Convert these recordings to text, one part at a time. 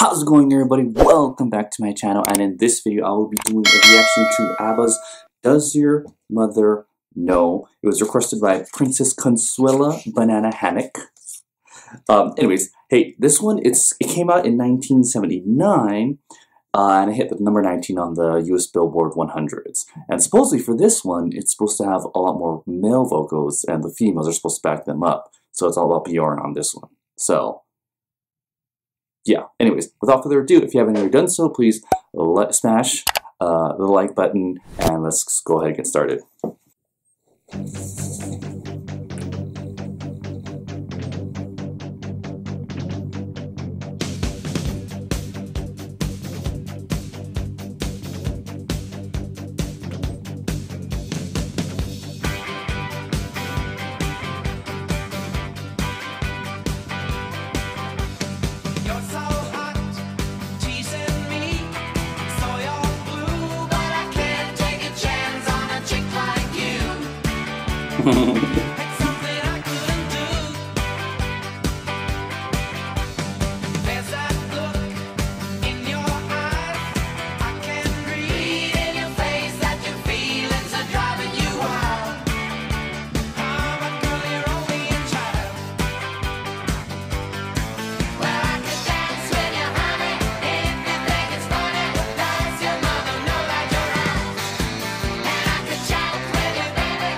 How's it going, everybody? Welcome back to my channel, and in this video I will be doing a reaction to ABBA's Does Your Mother Know? It was requested by Princess Consuela Banana Hammock. Anyways, hey, this one, it came out in 1979, and it hit the number 19 on the US Billboard 100s. And supposedly for this one, it's supposed to have a lot more male vocals, and the females are supposed to back them up. So it's all about Bjorn on this one. So, yeah. Anyways, without further ado, if you haven't already done so, please smash the like button, and let's go ahead and get started. It's something I couldn't do. There's that look in your eyes. I can read in your face that your feelings are driving you wild. I'm a girl, you're only a child. Well, I can dance with your honey. If you think it's funny, does your mother know that you're out? And I can chat with your baby.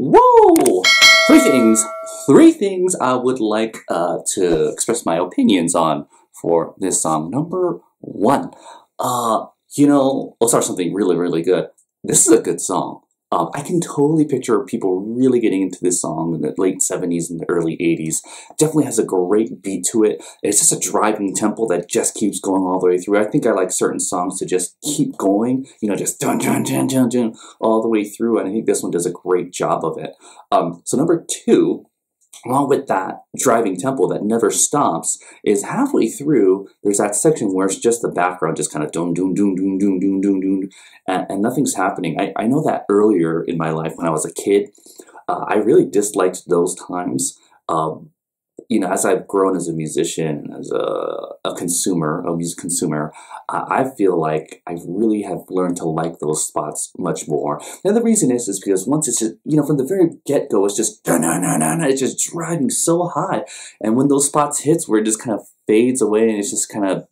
Whoa! Three things I would like to express my opinions on for this song. Number one, I'll start something really good. This is a good song. I can totally picture people really getting into this song in the late 70s and the early 80s. Definitely has a great beat to it. It's just a driving tempo that just keeps going all the way through. I think I like certain songs to just keep going, just dun dun dun dun dun all the way through, and I think this one does a great job of it. So number two, along with that driving tempo that never stops, is halfway through there's that section where it's just the background just kind of doom doom doom doom doom doom doom doom, and nothing's happening. I know that earlier in my life when I was a kid, I really disliked those times. As I've grown as a musician, as a music consumer, I feel like I really have learned to like those spots much more. And the reason is because once it's just, from the very get-go, it's just da-na-na-na-na, it's just driving so high. And when those spots hits where it just kind of fades away and it's just kind of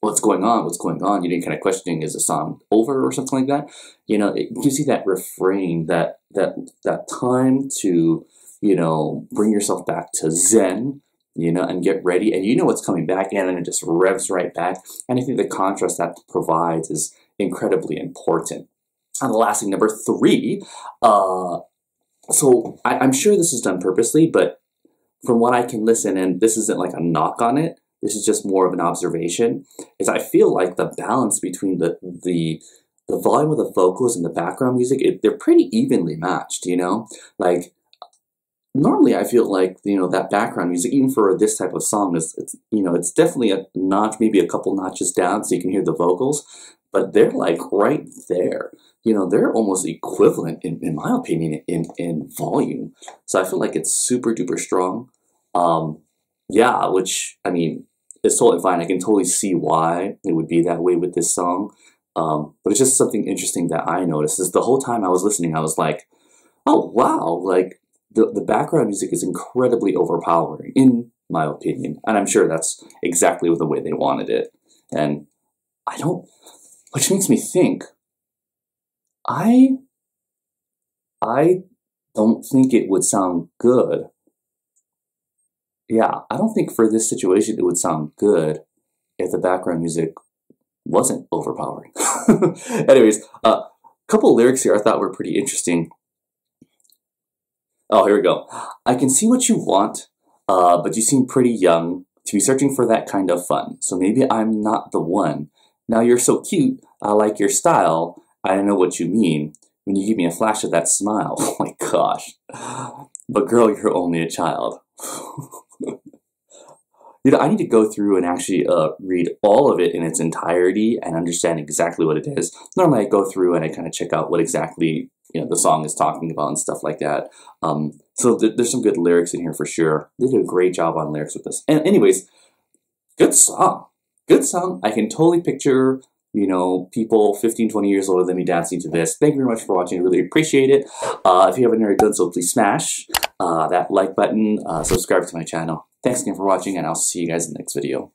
what's going on? What's going on? You know, kind of questioning, is the song over or something like that? You know, it gives you that refrain, that time to, you know, bring yourself back to Zen, you know, and get ready, and you know what's coming back in, and it just revs right back. And I think the contrast that provides is incredibly important. And the last thing, number three, so I'm sure this is done purposely, but from what I can listen, and this isn't like a knock on it, this is just more of an observation, is I feel like the balance between the volume of the vocals and the background music, they're pretty evenly matched, you know? Like, normally I feel like, you know, that background music, even for this type of song, it's you know, it's definitely a notch, maybe a couple notches down so you can hear the vocals, but they're like right there. You know, they're almost equivalent, in my opinion, in volume. So I feel like it's super duper strong. Yeah, which, I mean, it's totally fine. I can totally see why it would be that way with this song. But it's just something interesting that I noticed is the whole time I was listening, I was like, oh, wow, like the background music is incredibly overpowering, in my opinion. And I'm sure that's exactly the way they wanted it. And I don't, which makes me think, I don't think it would sound good. Yeah, I don't think for this situation it would sound good if the background music wasn't overpowering. Anyways, a couple of lyrics here I thought were pretty interesting. Oh, here we go. I can see what you want, but you seem pretty young to be searching for that kind of fun. So maybe I'm not the one. Now you're so cute. I like your style. I don't know what you mean when you give me a flash of that smile. Oh my gosh. But girl, you're only a child. You know, I need to go through and actually read all of it in its entirety and understand exactly what it is. Normally I go through and I kind of check out what exactly, you know, the song is talking about and stuff like that. So there's some good lyrics in here for sure. They did a great job on lyrics with this. And anyways, good song. Good song. I can totally picture, you know, people 15, 20 years older than me dancing to this. Thank you very much for watching. I really appreciate it. If you haven't already done so, please smash that like button. Subscribe to my channel. Thanks again for watching, and I'll see you guys in the next video.